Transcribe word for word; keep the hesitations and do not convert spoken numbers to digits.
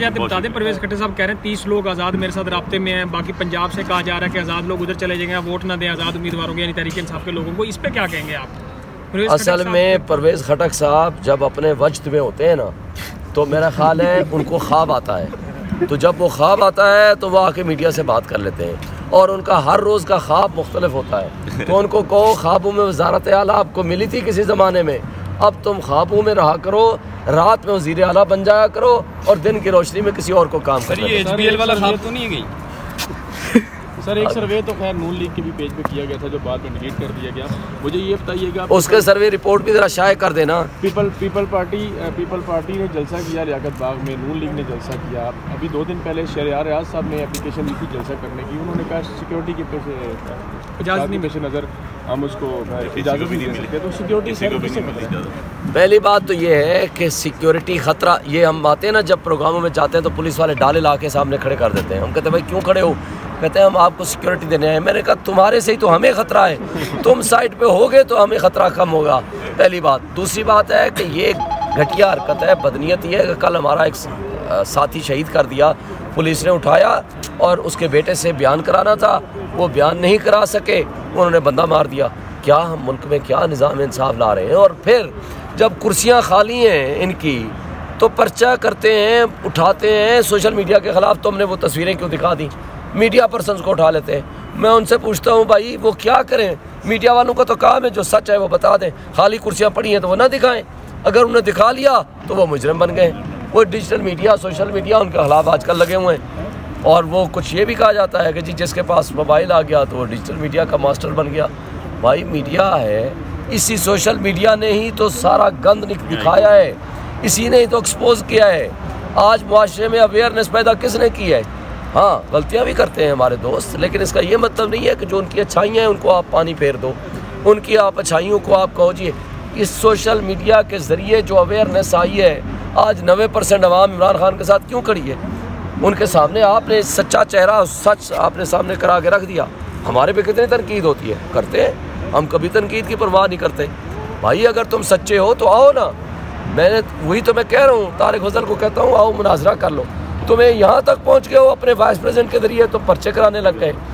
बता दें परवेज़ खट्टक साहब कह रहे हैं तीस लोग आज़ाद मेरे साथ राब्ते में हैं, बाकी पंजाब से कहा जा रहा है कि आज़ाद लोग उधर चले जाएंगे, वोट ना दें आज़ाद उम्मीदवारों को यानी तहरीक-ए-इंसाफ के लोगों को। इस पे क्या कहेंगे आप? असल में परवेज़ खट्टक साहब जब अपने वजद में होते हैं ना तो मेरा ख्याल है उनको ख्वाब आता है, तो जब वो ख्वाब आता है तो वह आके मीडिया से बात कर लेते हैं और उनका हर रोज़ का ख्वाब मुख्तलिफ होता है। तो उनको कहो ख्वाबों में वज़ारत-ए-आला आपको मिली थी किसी ज़माने में, अब तुम ख्वाबों में रहा करो, रात में वज़ीर आला बन जाया करो और दिन की रोशनी में किसी और को काम कर। ये एचबीएल वाला ख्वाब तो नहीं गई सर? एक सर्वे तो खैर नून लीग के भी पेज पे किया गया था जो बाद में डिलीट कर दिया गया। मुझे ये बताइएगा उसके सर्वे रिपोर्ट भी जरा शाये कर देना। People people party people party ने जलसा किया रियात बाग में, नून लीग ने जलसा किया। अभी दो दिन पहले शेर यार रियाज साहब ने एप्लीकेशन दी थी जलसा करने की, उन्होंने कहा सिक्योरिटी के पेश नज़र हम उसको इजाज़त भी नहीं मिलती। तो सिक्योरिटी पहली बात तो ये है कि सिक्योरिटी ख़तरा, ये हम आते हैं ना जब प्रोग्रामों में जाते हैं तो पुलिस वाले डाले ला के सामने खड़े कर देते हैं। हम कहते हैं भाई क्यों खड़े हो? कहते हैं हम आपको सिक्योरिटी देने आए। मैंने कहा तुम्हारे से ही तो हमें ख़तरा है, तुम साइड पे होगे तो हमें ख़तरा कम होगा, पहली बात। दूसरी बात है कि ये घटिया हरकत है, बदनीयत ये है कि कल हमारा एक साथी शहीद कर दिया, पुलिस ने उठाया और उसके बेटे से बयान कराना था, वो बयान नहीं करा सके, उन्होंने बंदा मार दिया। क्या हम मुल्क में क्या निज़ाम इंसाफ ला रहे हैं? और फिर जब कुर्सियाँ खाली हैं इनकी तो पर्चा करते हैं, उठाते हैं सोशल मीडिया के ख़िलाफ़। तुमने वो तस्वीरें क्यों दिखा दी? मीडिया पर्सनस को उठा लेते हैं। मैं उनसे पूछता हूँ भाई वो क्या करें? मीडिया वालों का तो काम है जो सच है वो बता दें, खाली कुर्सियाँ पड़ी हैं तो वो ना दिखाएं, अगर उन्होंने दिखा लिया तो वो मुजरिम बन गए। वो डिजिटल मीडिया सोशल मीडिया उनके खिलाफ आजकल लगे हुए हैं। और वो कुछ ये भी कहा जाता है कि जी जिसके पास मोबाइल आ गया तो वो डिजिटल मीडिया का मास्टर बन गया। भाई मीडिया है, इसी सोशल मीडिया ने ही तो सारा गंद दिखाया है, इसी ने ही तो एक्सपोज किया है। आज मुआशरे में अवेयरनेस पैदा किसने की है? हाँ गलतियाँ भी करते हैं हमारे दोस्त, लेकिन इसका ये मतलब नहीं है कि जो उनकी अच्छाइयाँ हैं उनको आप पानी फेर दो, उनकी आप अच्छाइयों को आप कहो जी। इस सोशल मीडिया के ज़रिए जो अवेयरनेस आई है, आज नबे परसेंट आवाम इमरान खान के साथ क्यों खड़ी है? उनके सामने आपने सच्चा चेहरा सच आपने सामने करा के रख दिया। हमारे पे कितनी तनकीद होती है, करते हैं, हम कभी तनकीद की परवाह नहीं करते। भाई अगर तुम सच्चे हो तो आओ ना, मैंने वही तो मैं कह रहा हूँ, तारिक हुसैन को कहता हूँ आओ मुनाजरा कर लो। तुम्हें यहाँ तक पहुँच गए हो अपने वाइस प्रेसिडेंट के जरिए, तो पर्चे कराने लग गए।